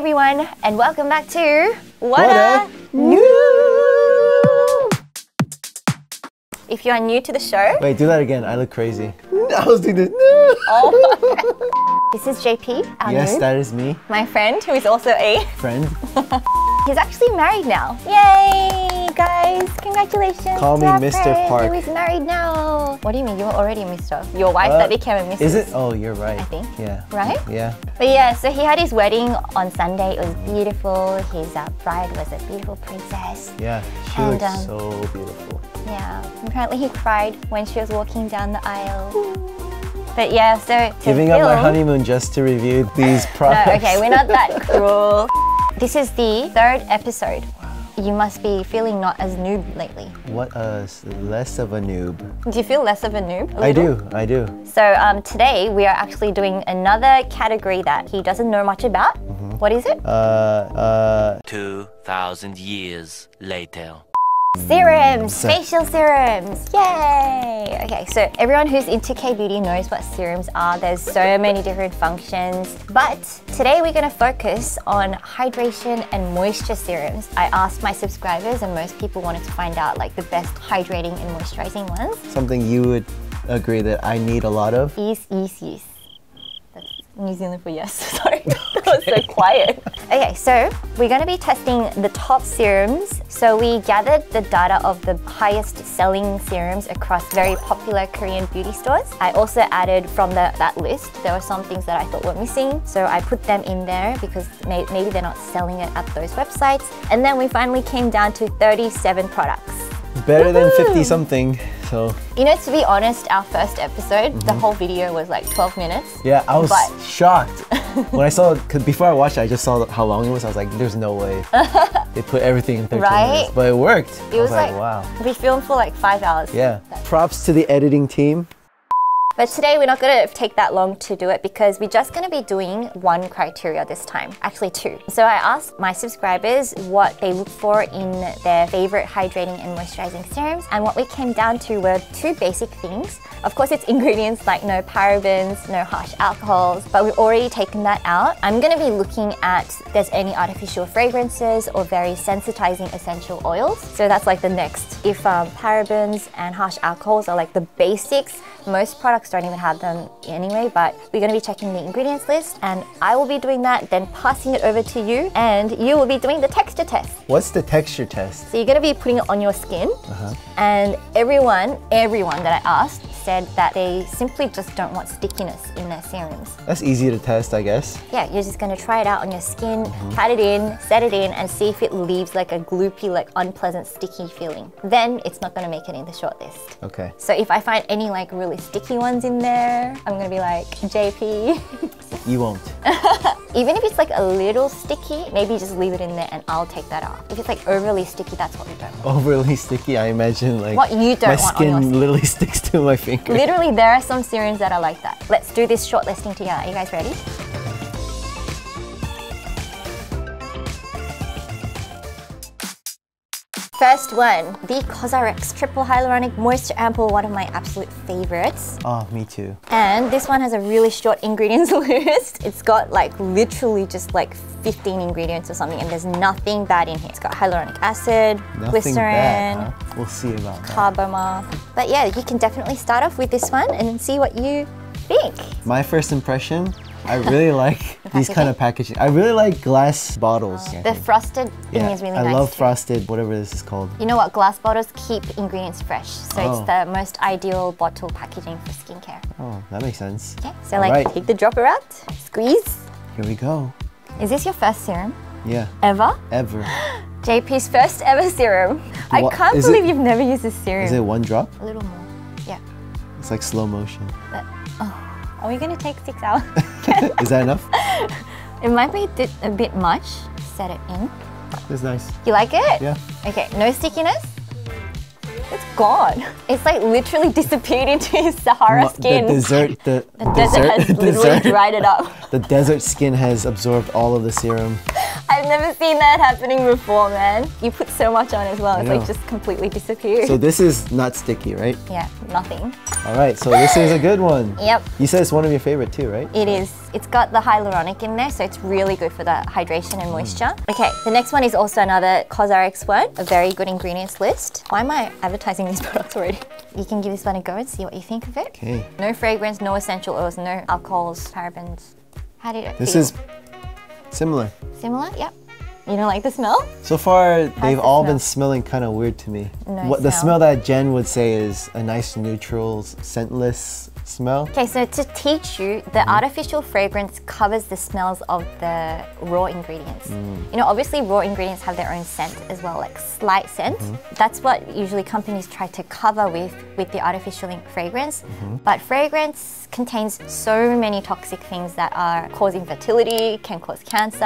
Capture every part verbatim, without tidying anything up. everyone, and welcome back to Whatta Noob! If you are new to the show... Wait, do that again. I look crazy. I was doing this. Oh. This is J P, our Yes, noob. That is me. My friend, who is also a... Friend. He's actually married now. Yay, guys. Congratulations. Call me Mister Park. He's married now. What do you mean? You were already Mister Your wife uh, that became a Missus Is it? Oh, you're right. I think. Yeah. Right? Yeah. But yeah, so he had his wedding on Sunday. It was beautiful. His uh, bride was a beautiful princess. Yeah, she and, looked um, so beautiful. Yeah. Apparently he cried when she was walking down the aisle. But yeah, so... Giving film, up my honeymoon just to review these products. No, okay, we're not that cruel. This is the third episode. You must be feeling not as noob lately. What a less of a noob. Do you feel less of a noob? A I do, I do. So um, today we are actually doing another category that he doesn't know much about. Mm-hmm. What is it? Uh, uh, two thousand years later. Serums, facial serums, yay! Okay, so everyone who's into K-beauty knows what serums are. There's so many different functions, but today we're gonna focus on hydration and moisture serums. I asked my subscribers and most people wanted to find out like the best hydrating and moisturizing ones. Something you would agree that I need a lot of? Yes, yes, yes. That's New Zealand for yes, sorry. That was so quiet. Okay, so we're going to be testing the top serums. So we gathered the data of the highest selling serums across very popular Korean beauty stores. I also added from the, that list, there were some things that I thought were missing. So I put them in there because may, maybe they're not selling it at those websites. And then we finally came down to thirty-seven products. Better than fifty something. So. You know, to be honest, our first episode, mm-hmm. the whole video was like twelve minutes. Yeah, I was but... shocked. When I saw it, cause before I watched it, I just saw how long it was. I was like, there's no way. They put everything in thirteen right? minutes. But it worked. It was, was like, like, wow. We filmed for like five hours. Yeah. Props to the editing team. But today we're not going to take that long to do it because we're just going to be doing one criteria this time. Actually two. So I asked my subscribers what they look for in their favorite hydrating and moisturizing serums, and what we came down to were two basic things. Of course it's ingredients like no parabens, no harsh alcohols, but we've already taken that out. I'm going to be looking at if there's any artificial fragrances or very sensitizing essential oils. So that's like the next. If um, parabens and harsh alcohols are like the basics, most products don't even have them anyway, but we're going to be checking the ingredients list and I will be doing that, then passing it over to you, and you will be doing the texture test. What's the texture test? So you're going to be putting it on your skin, uh-huh. and everyone, everyone that I asked said that they simply just don't want stickiness in their serums. That's easy to test, I guess. Yeah, you're just going to try it out on your skin, mm-hmm. pat it in, set it in, and see if it leaves like a gloopy, like unpleasant, sticky feeling. Then it's not going to make it in the short list. Okay. So if I find any like really sticky ones in there, I'm gonna be like, J P. You won't. Even if it's like a little sticky, maybe just leave it in there and I'll take that off. If it's like overly sticky, that's what we don't want. Overly sticky, I imagine like what you don't my want skin, on your skin literally sticks to my finger. Literally, there are some serums that are like that. Let's do this shortlisting together. Are you guys ready? First one, the COSRX Triple Hyaluronic Moisture Ampoule, one of my absolute favorites. Oh, me too. And this one has a really short ingredients list. It's got like literally just like fifteen ingredients or something, and there's nothing bad in here. It's got hyaluronic acid, nothing glycerin, bad, huh? We'll see about carbama. That. But yeah, you can definitely start off with this one and see what you think. My first impression, I really like these kind of packaging. I really like glass bottles. Oh, the frosted thing yeah, is really I nice. I love too. Frosted, whatever this is called. You know what? Glass bottles keep ingredients fresh. So oh. it's the most ideal bottle packaging for skincare. Oh, that makes sense. Okay, so all like right. take the dropper out, squeeze. Here we go. Is this your first serum? Yeah. Ever? Ever. J P's first ever serum. What? I can't is believe it, you've never used this serum. Is it one drop? A little more. Yeah. It's like slow motion. But, oh. Are we going to take six hours? Is that enough? It might be a bit much. Set it in. It's nice. You like it? Yeah. Okay, no stickiness? It's gone. It's like literally disappeared into his Sahara Ma skin. The desert, the, the desert, desert has literally desert. dried it up. The desert skin has absorbed all of the serum. I I've never seen that happening before, man. You put so much on as well, it's like just completely disappears. So this is not sticky, right? Yeah, nothing. Alright, so this is a good one. Yep. You said it's one of your favorite too, right? It is. It's got the hyaluronic in there, so it's really good for that hydration and moisture. Mm. Okay, the next one is also another COSRX one, a very good ingredients list. Why am I advertising these products already? You can give this one a go and see what you think of it. Okay. No fragrance, no essential oils, no alcohols, parabens. How did it This feel? Is similar. Similar, yep. You don't like the smell? So far, How's they've the all smell? been smelling kind of weird to me. No what, smell. The smell that Jen would say is a nice neutral, scentless smell. Okay, so to teach you, the mm. artificial fragrance covers the smells of the raw ingredients. Mm. You know, obviously raw ingredients have their own scent as well, like slight scent. Mm. That's what usually companies try to cover with, with the artificial fragrance. Mm-hmm. But fragrance contains so many toxic things that are causing infertility, can cause cancer,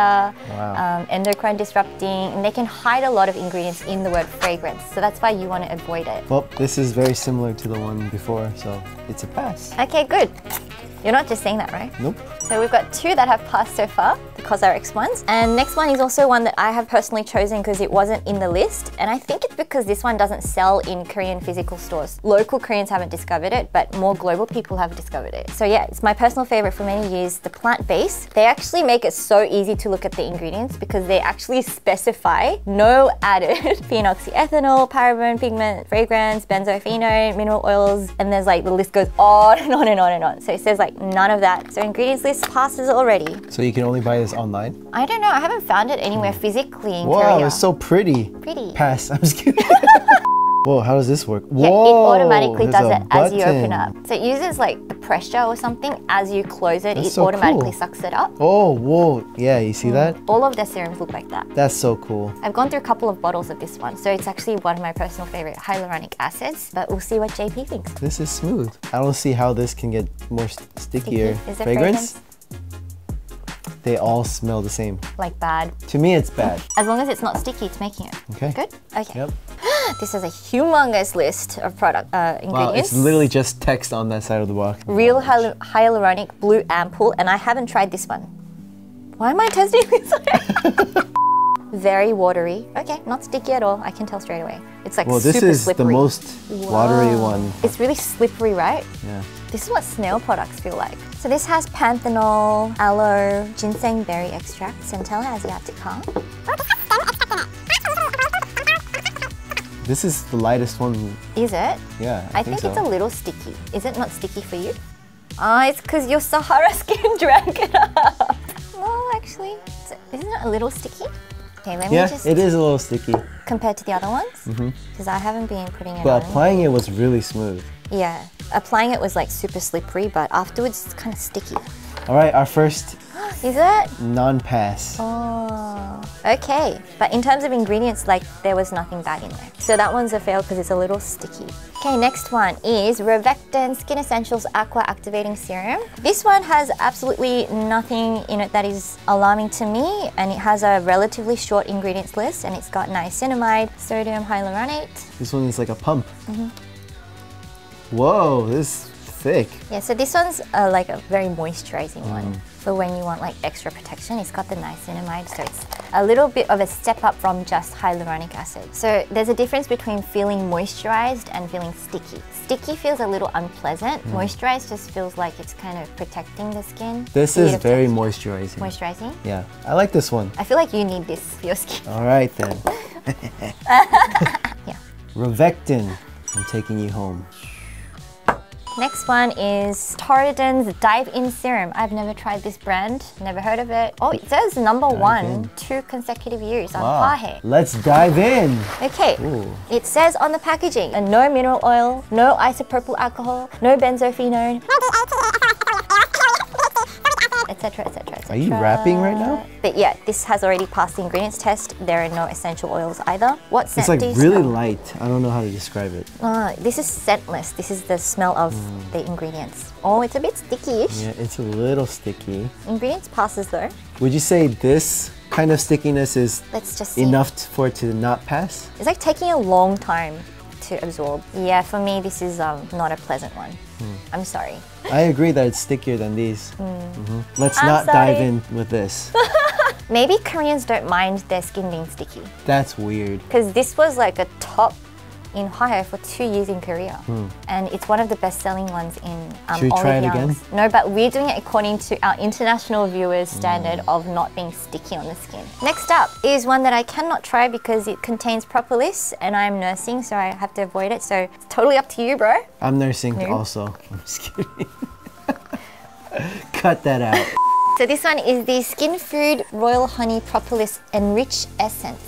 wow. um, endocrine disrupting, and they can hide a lot of ingredients in the word fragrance, so that's why you want to avoid it. Well, this is very similar to the one before, so it's a pass. Okay, good. You're not just saying that, right? Nope. So we've got two that have passed so far, the COSRX ones, and next one is also one that I have personally chosen because it wasn't in the list, and I think it's because this one doesn't sell in Korean physical stores. Local Koreans haven't discovered it, but more global people have discovered it. So yeah, it's my personal favorite for many years, the plant-based. They actually make it so easy to look at the ingredients because they actually specify no added phenoxyethanol, paraben, pigment, fragrance, benzophenone, mineral oils, and there's like the list goes on and on and on and on. So it says like none of that. So ingredients list passes already. So you can only buy this online? I don't know. I haven't found it anywhere physically in Wow, Korea. Wow, it's so pretty. Pretty. Pass. I'm just kidding. Whoa, how does this work? Whoa, yeah, it automatically does it button. as you open up. So it uses like the pressure or something as you close it, That's it so automatically cool. sucks it up. Oh, whoa. Yeah, you see mm. that? All of their serums look like that. That's so cool. I've gone through a couple of bottles of this one, so it's actually one of my personal favorite hyaluronic acids, but we'll see what J P thinks. This is smooth. I don't see how this can get more st stickier. Sticky. Is it fragrance? fragrance? They all smell the same. Like bad. To me, it's bad. As long as it's not sticky, it's making it. Okay. Good? Okay. Yep. This is a humongous list of product uh, ingredients. Wow, it's literally just text on that side of the box. Real hyal hyaluronic blue ampoule, and I haven't tried this one. Why am I testing this one? Very watery. Okay, not sticky at all. I can tell straight away. It's like well, super slippery. Well, this is slippery. the most watery Whoa. one. It's really slippery, right? Yeah. This is what snail products feel like. So this has panthenol, aloe, ginseng berry extract, Centella asiatica. This is the lightest one. Is it? Yeah, I, I think, think so. It's a little sticky. Is it not sticky for you? Ah, oh, it's because your Sahara skin drank it up. No, actually, isn't it a little sticky? Okay, let me yeah, just... Yeah, it is a little sticky. Compared to the other ones? Mm-hmm. Because I haven't been putting it but on. But applying it was really smooth. Yeah, applying it was like super slippery, but afterwards it's kind of sticky. All right, our first... Is it? Non-pass. Oh, okay. But in terms of ingredients, like there was nothing bad in there. So that one's a fail because it's a little sticky. Okay, next one is ROVECTIN Skin Essentials Aqua Activating Serum. This one has absolutely nothing in it that is alarming to me, and it has a relatively short ingredients list, and it's got niacinamide, sodium hyaluronate. This one is like a pump. Mm-hmm. Whoa, this is thick. Yeah, so this one's uh, like a very moisturizing mm. one. For when you want like extra protection, it's got the niacinamide, so it's a little bit of a step up from just hyaluronic acid. So there's a difference between feeling moisturized and feeling sticky. Sticky feels a little unpleasant. Mm. Moisturized just feels like it's kind of protecting the skin. This is very moisturizing. Moisturizing? Yeah, I like this one. I feel like you need this for your skin. All right then. Yeah. ROVECTIN, I'm taking you home. Next one is Torridon's Dive In Serum. I've never tried this brand, never heard of it. Oh, it says number dive one, in. two consecutive years on wow. Hwaehae. Let's dive in. Okay, Ooh. It says on the packaging, no mineral oil, no isopropyl alcohol, no benzophenone, etc, etc, et cetera. Are you rapping right now? But yeah, this has already passed the ingredients test. There are no essential oils either. What scent It's like do you really smell? light. I don't know how to describe it. Uh, this is scentless. This is the smell of mm. the ingredients. Oh, it's a bit sticky-ish. Yeah, it's a little sticky. Ingredients passes though. Would you say this kind of stickiness is Let's just enough for it to not pass? It's like taking a long time to absorb. Yeah, for me this is um, not a pleasant one. Mm. I'm sorry. I agree that it's stickier than these. Mm. Mm-hmm. Let's I'm not sorry. dive in with this. Maybe Koreans don't mind their skin being sticky. That's weird. Because this was like a top in Hwaehae for two years in Korea. Hmm. And it's one of the best-selling ones in um, Should we try it again? No, but we're doing it according to our international viewers' standard mm. of not being sticky on the skin. Next up is one that I cannot try because it contains propolis and I'm nursing, so I have to avoid it. So it's totally up to you, bro. I'm nursing no. also. I'm just kidding. Cut that out. So this one is the Skin Food Royal Honey Propolis Enriched Essence.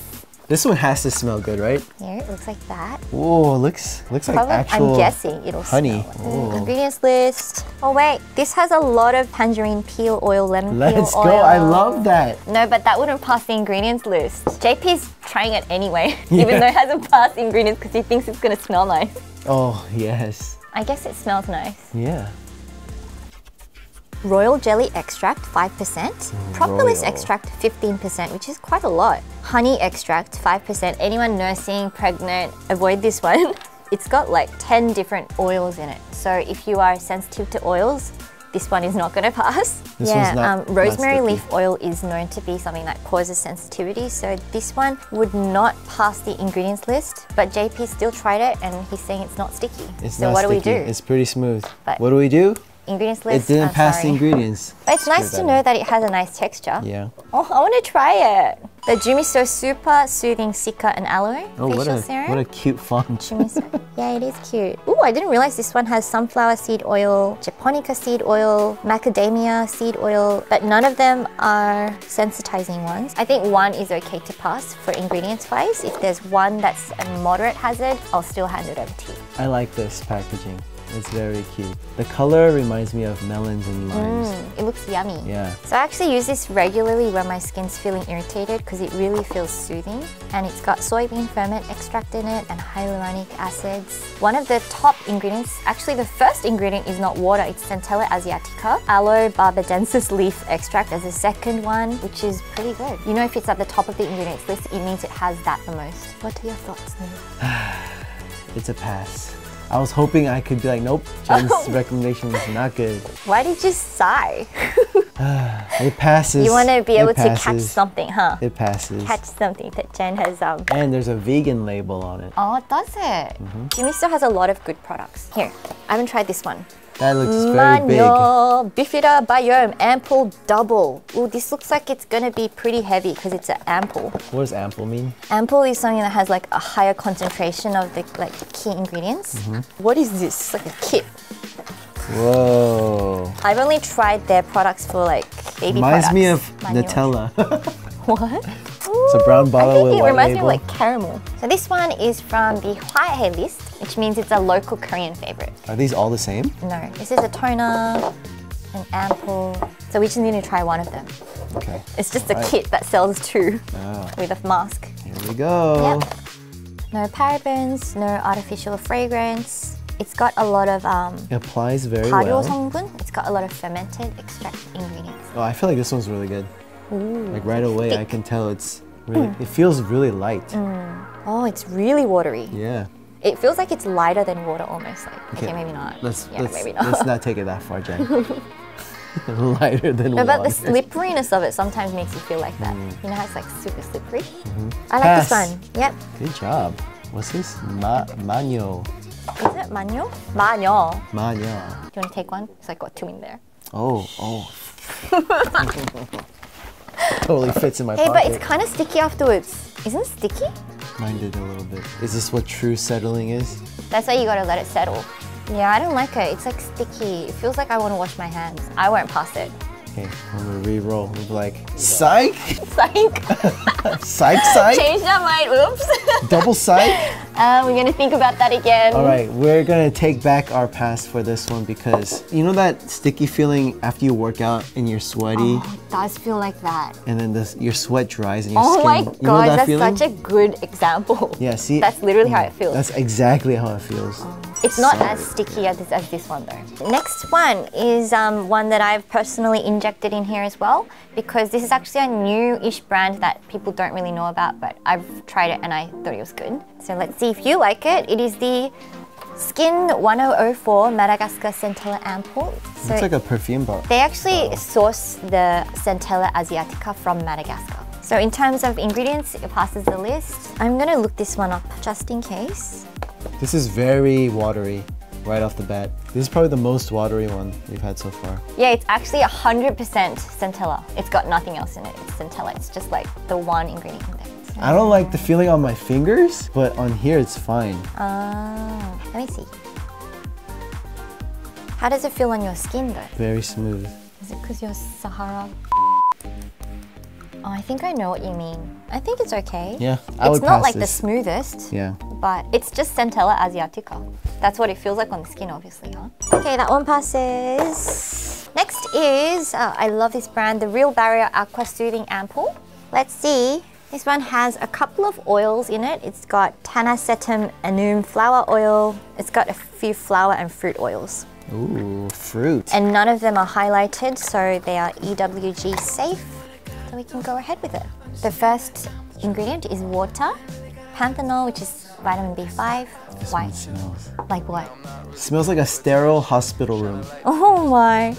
This one has to smell good, right? Yeah, it looks like that. Whoa, looks looks Probably, like actual I'm guessing it'll honey. Smell like. Ingredients list. Oh wait, this has a lot of tangerine peel oil, lemon Let's peel Let's go, oil. I love that. No, but that wouldn't pass the ingredients list. J P's trying it anyway, yeah. even though it hasn't passed ingredients because he thinks it's gonna smell nice. Oh, yes. I guess it smells nice. Yeah. Royal jelly extract, five percent. Propolis extract, fifteen percent, which is quite a lot. Honey extract, five percent. Anyone nursing, pregnant, avoid this one. It's got like ten different oils in it. So if you are sensitive to oils, this one is not going to pass. This yeah, not, um, rosemary leaf oil is known to be something that causes sensitivity. So this one would not pass the ingredients list, but J P still tried it and he's saying it's not sticky. It's so not what sticky. do we do? It's pretty smooth. But what do we do? Ingredients list. It didn't I'm pass sorry. the ingredients. It's nice to know that it has a nice texture. Yeah. Oh, I want to try it. The Jumiso Super Soothing Sika and Aloe oh, Facial what a, Serum. What a cute font. Jumiso. Yeah, it is cute. Ooh, I didn't realize this one has sunflower seed oil, japonica seed oil, macadamia seed oil, but none of them are sensitizing ones. I think one is okay to pass for ingredients-wise. If there's one that's a moderate hazard, I'll still hand it over to you. I like this packaging. It's very cute. The color reminds me of melons and limes. Mm, it looks yummy. Yeah. So I actually use this regularly when my skin's feeling irritated because it really feels soothing. And it's got soybean ferment extract in it and hyaluronic acids. One of the top ingredients, actually the first ingredient is not water, it's Centella asiatica. Aloe barbadensis leaf extract as the second one, which is pretty good. You know, if it's at the top of the ingredients list, it means it has that the most. What are your thoughts, Noob? It's a pass. I was hoping I could be like, nope, Jen's oh. recommendation is not good. Why did you sigh? It passes. You want to be able to catch something, huh? It passes. Catch something that Jen has... Um... And there's a vegan label on it. Oh, does it? Mm-hmm. Jumiso has a lot of good products. Here, I haven't tried this one. That looks very big. Manual Bifida Biome Ample Double. Ooh, this looks like it's gonna be pretty heavy because it's an ample. What does ample mean? Ample is something that has like a higher concentration of the like key ingredients. Mm-hmm. What is this? It's like a kit. Whoa. I've only tried their products for like baby reminds products. Reminds me of Manual. Nutella. What? It's a brown bottle with white label. I think it reminds me of like caramel. So this one is from the Hwaehae list, which means it's a local Korean favorite. Are these all the same? No. This is a toner, an ample. So we just need to try one of them. Okay. It's just all a right. kit that sells two oh. with a mask. Here we go. Yep. No parabens, no artificial fragrance. It's got a lot of um. It applies very well. It's got a lot of fermented extract ingredients. Oh, I feel like this one's really good. Ooh, like right away, thick. I can tell it's really, mm. it feels really light. Mm. Oh, it's really watery. Yeah. It feels like it's lighter than water almost. Like, okay, okay maybe not. Let's, yeah, let's, maybe not. Let's not take it that far, Jen. Lighter than no, water. But the slipperiness of it sometimes makes you feel like that. Mm. You know how it's like super slippery? Mm-hmm. I like Pass. this one. Yep. Good job. What's this? Ma maño. Is it maño? Maño. Maño. Do you want to take one? Because I got two in there. Oh, oh. Totally fits in my hey, pocket. Hey, but it's kind of sticky afterwards. Isn't it sticky? Mine did a little bit. Is this what true settling is? That's why you gotta let it settle. Yeah, I don't like it. It's like sticky. It feels like I want to wash my hands. I won't pass it. Okay, I'm gonna re-roll. We'll be like, psych? Psych? Psych, psych? Change that mind, oops. Double psych? Uh, we're gonna think about that again. All right, we're gonna take back our pass for this one because you know that sticky feeling after you work out and you're sweaty? Oh, it does feel like that. And then this, your sweat dries and your oh skin... Oh my god, you know that that's feeling? Such a good example. Yeah, see? That's literally yeah, how it feels. That's exactly how it feels. Oh. It's not Sorry. as sticky as this, as this one though. Next one is um, one that I've personally injected in here as well because this is actually a new-ish brand that people don't really know about, but I've tried it and I thought it was good. So let's see if you like it. It is the Skin ten oh four Madagascar Centella ampoule. So it's like a perfume box. They actually oh. source the Centella asiatica from Madagascar. So in terms of ingredients, it passes the list. I'm gonna look this one up just in case. This is very watery right off the bat. This is probably the most watery one we've had so far. Yeah, it's actually one hundred percent Centella. It's got nothing else in it. It's Centella. It's just like the one ingredient in there. So I don't like the feeling on my fingers, but on here it's fine. Ah, uh, let me see. How does it feel on your skin though? Very smooth. Is it because you're Sahara? Oh, I think I know what you mean. I think it's okay. Yeah, I would pass this. It's not like the smoothest. Yeah. But it's just Centella asiatica. That's what it feels like on the skin, obviously, huh? Okay, that one passes. Next is, oh, I love this brand, the Real Barrier Aqua Soothing Ampoule. Let's see. This one has a couple of oils in it. It's got Tanacetum Anum flower oil. It's got a few flower and fruit oils. Ooh, fruit. And none of them are highlighted, so they are E W G safe. We can go ahead with it. The first ingredient is water, panthenol, which is vitamin B five. This white. One smells. Like what? It smells like a sterile hospital room. Oh my.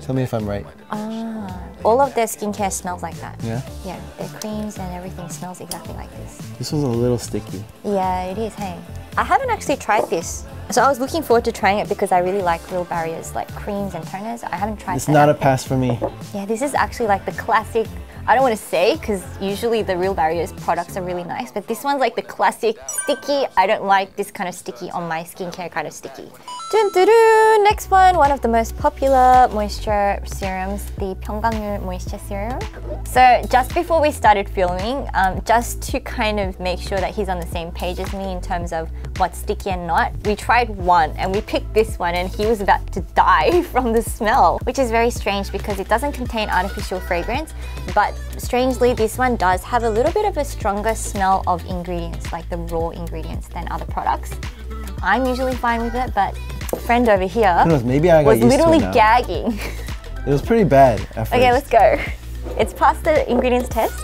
Tell me if I'm right. Ah, all of their skincare smells like that. Yeah? Yeah, their creams and everything smells exactly like this. This one's a little sticky. Yeah, it is, hey. I haven't actually tried this. So I was looking forward to trying it because I really like Real Barrier's like creams and toners. I haven't tried it. It's not a pass for me. Yeah, this is actually like the classic, I don't want to say because usually the Real Barrier's products are really nice, but this one's like the classic sticky. I don't like this kind of sticky on my skincare kind of sticky. Dun, dun, dun. Next one, one of the most popular moisture serums, the Pyunkang Yul Moisture Serum. So just before we started filming, um, just to kind of make sure that he's on the same page as me in terms of what's sticky and not, we tried one and we picked this one and he was about to die from the smell, which is very strange because it doesn't contain artificial fragrance, but strangely this one does have a little bit of a stronger smell of ingredients, like the raw ingredients, than other products. I'm usually fine with it, but a friend over here Who knows, maybe I got was literally gagging. It was pretty bad at first. Okay, let's go. It's past the ingredients test.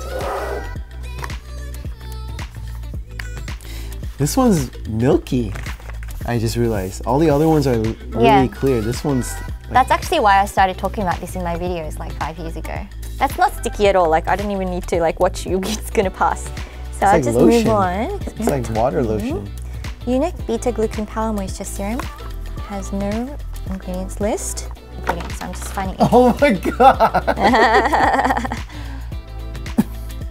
This one's milky. I just realized. All the other ones are really yeah. clear. This one's... Like... That's actually why I started talking about this in my videos like five years ago. That's not sticky at all. Like, I don't even need to like watch you. It's gonna pass. So it's I'll like just lotion. move on. It's like water lotion. IUNIK Beta Glucan Power Moisture Serum. Has no ingredients list. Ingredients, so I'm just finding it. Oh my god!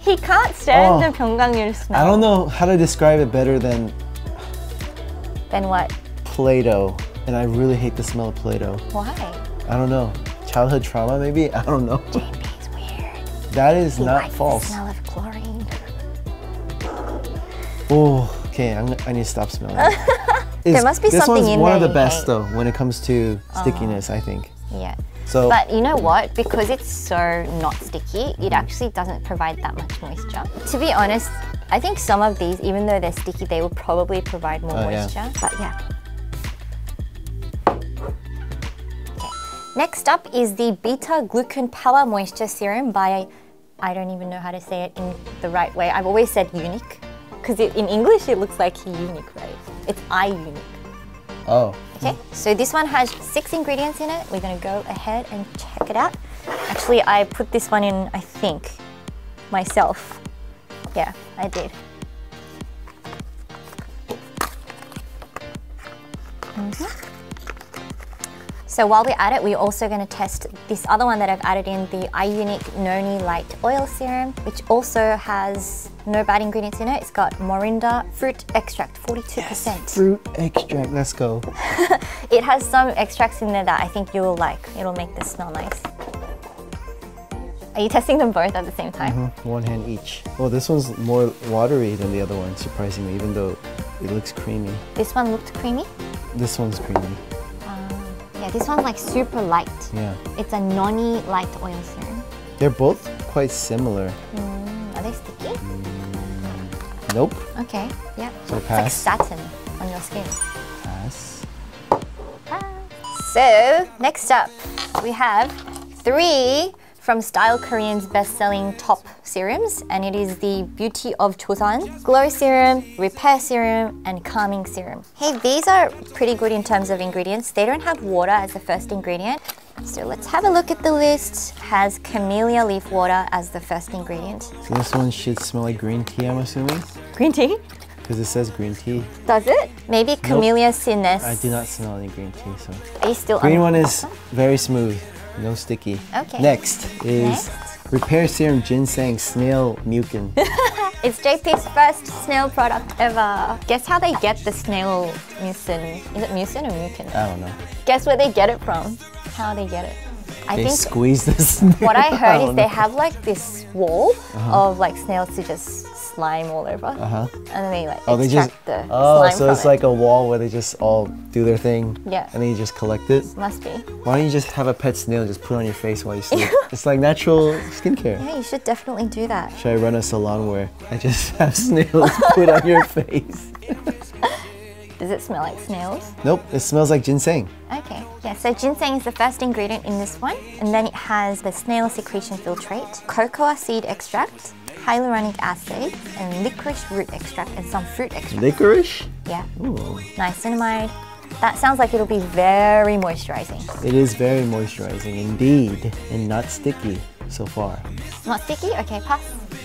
He can't stand oh, the Pyunkang Yul smell. I don't know how to describe it better than... Than what? Play-Doh. And I really hate the smell of Play-Doh. Why? I don't know. Childhood trauma maybe? I don't know. J P's weird. That is he not false. The smell of chlorine. Oh, okay, I'm, I need to stop smelling. There must be something in there. This one's one of the best though when it comes to stickiness, oh. I think. Yeah. So, but you know what? Because it's so not sticky, it actually doesn't provide that much moisture. To be honest, I think some of these, even though they're sticky, they will probably provide more oh, moisture. Yeah. But yeah. Okay. Next up is the Beta Glucan Power Moisture Serum by, I don't even know how to say it in the right way. I've always said IUNIK because in English it looks like unique, right? It's IUNIK. Oh. Okay, so this one has six ingredients in it. We're gonna go ahead and check it out. Actually, I put this one in, I think, myself. Yeah, I did. Mm-hmm. So while we're at it, we're also gonna test this other one that I've added in, the IUNIK Noni Light Oil Serum, which also has no bad ingredients in it. It's got Morinda fruit extract, forty-two percent. Yes, fruit extract, let's go. It has some extracts in there that I think you will like. It'll make this smell nice. Are you testing them both at the same time? Mm-hmm. One hand each. Well, this one's more watery than the other one, surprisingly, even though it looks creamy. This one looked creamy? This one's creamy. Yeah, this one's like super light. Yeah. It's a Noni Light Oil Serum. They're both quite similar. Mm, are they sticky? Mm, nope. Okay, yeah. So pass. It's like satin on your skin. Pass. Pass. So, next up, we have three from Style Korean's best-selling top serums, and it is the Beauty of Joseon Glow Serum, Repair Serum, and Calming Serum. Hey, these are pretty good in terms of ingredients. They don't have water as the first ingredient. So let's have a look at the list. Has camellia leaf water as the first ingredient. So this one should smell like green tea, I'm assuming. Green tea? Because it says green tea. Does it? Maybe camellia nope. sinensis. I do not smell any green tea, so. Are you still green on? One is very smooth, no sticky. Okay. Next is Next. Repair Serum Ginseng Snail Mucin. It's J P's first snail product ever. Guess how they get the snail mucin. Is it mucin or mucin? I don't know. Guess where they get it from. How they get it. I they think squeeze the snail. What I heard I is know. They have like this wall uh-huh. of like snails to just slime all over. Uh-huh. And then they like oh, extract they just, the oh, slime. Oh, so it's it. like a wall where they just all do their thing. Yeah. And then you just collect it. Must be. Why don't you just have a pet snail and just put it on your face while you sleep? It's like natural skincare. Yeah, you should definitely do that. Should I run a salon where I just have snails put on your face? Does it smell like snails? Nope, it smells like ginseng. Okay, yeah, so ginseng is the first ingredient in this one. And then it has the snail secretion filtrate, cocoa seed extract, hyaluronic acid, and licorice root extract, and some fruit extract. Licorice? Yeah. Ooh. Niacinamide. That sounds like it'll be very moisturizing. It is very moisturizing indeed, and not sticky so far. Not sticky? Okay, pass.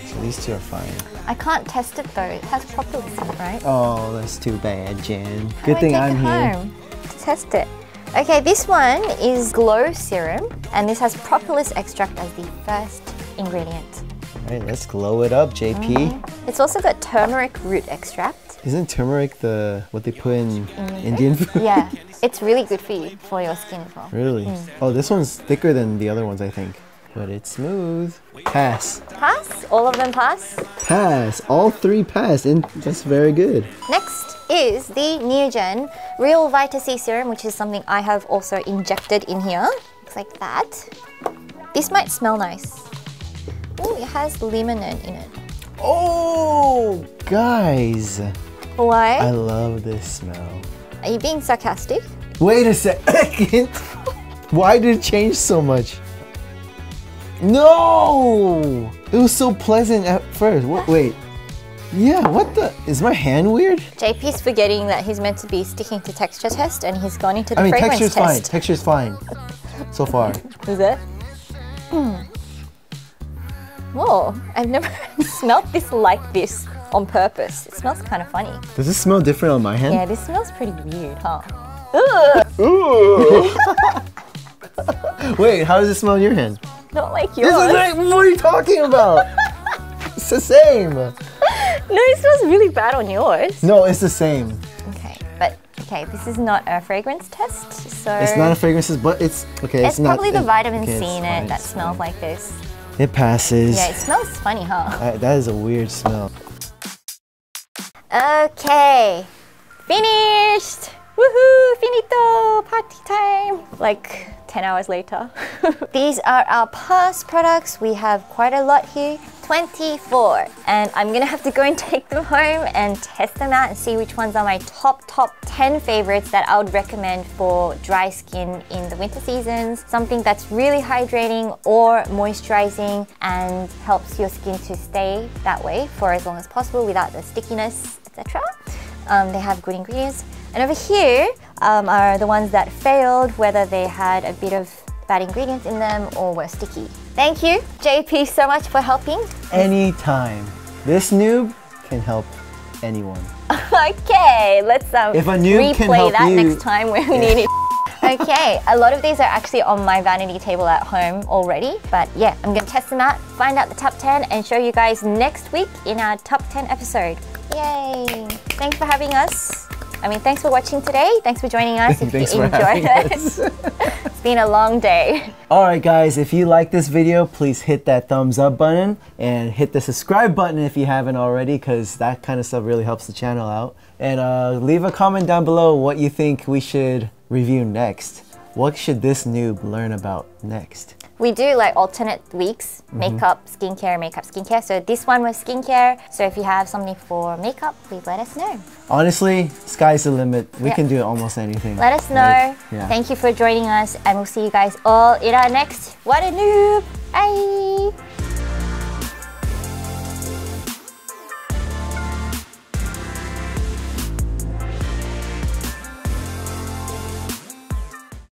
So these two are fine. I can't test it though. It has propolis in it, right? Oh, that's too bad, Jen. Good thing I'm here. Home to test it. Okay, this one is Glow Serum, and this has propolis extract as the first ingredient. All right, let's glow it up, J P. Mm-hmm. It's also got turmeric root extract. Isn't turmeric the what they put in mm-hmm. Indian food? Yeah, it's really good for you, for your skin as well. Really? Mm. Oh, this one's thicker than the other ones, I think. But it's smooth. Pass. Pass? All of them pass? Pass. All three pass, and that's very good. Next is the Neogen Real Vita-C Serum, which is something I have also injected in here. Looks like that. This might smell nice. Oh, it has limonene in it. Oh, guys. Why? I love this smell. Are you being sarcastic? Wait a second. Why did it change so much? No! It was so pleasant at first. What, wait. Yeah, what the? Is my hand weird? J P's forgetting that he's meant to be sticking to texture test and he's gone into the I mean, fragrance texture's test. Texture's fine. Texture's fine. So far. Is it? Hmm. Whoa, I've never smelled this like this on purpose. It smells kind of funny. Does this smell different on my hand? Yeah, this smells pretty weird, huh? Ooh! Ooh! Wait, how does it smell on your hand? Not like yours. This is like, what are you talking about? It's the same. No, it smells really bad on yours. No, it's the same. Okay, but okay, this is not a fragrance test, so. It's not a fragrance test, but it's okay. It's, it's not, probably the it, vitamin okay, C in it that smells like this. It passes. Yeah, it smells funny, huh? I, that is a weird smell. Okay, finished. Woohoo! Finito! Party time! Like ten hours later. These are our past products. We have quite a lot here. twenty-four. And I'm gonna have to go and take them home and test them out and see which ones are my top, top ten favorites that I would recommend for dry skin in the winter seasons. Something that's really hydrating or moisturizing and helps your skin to stay that way for as long as possible without the stickiness, et cetera. Um, they have good ingredients. And over here um, are the ones that failed, whether they had a bit of bad ingredients in them or were sticky. Thank you, J P, so much for helping. Anytime. This noob can help anyone. Okay, let's um, if a noob replay can help that you. Next time we yeah. need it. Okay, a lot of these are actually on my vanity table at home already. But yeah, I'm going to test them out, find out the top ten, and show you guys next week in our top ten episode. Yay! Thanks for having us. I mean, thanks for watching today. Thanks for joining us if you enjoyed it. It's been a long day. All right, guys, if you like this video, please hit that thumbs up button and hit the subscribe button if you haven't already, because that kind of stuff really helps the channel out. And uh, leave a comment down below what you think we should review next. What should this noob learn about next? We do like alternate weeks, makeup, mm-hmm. skincare, makeup, skincare. So this one was skincare. So if you have something for makeup, please let us know. Honestly, sky's the limit. We yep. can do almost anything. Let us know. Right? Yeah. Thank you for joining us, and we'll see you guys all in our next Whatta Noob. Bye.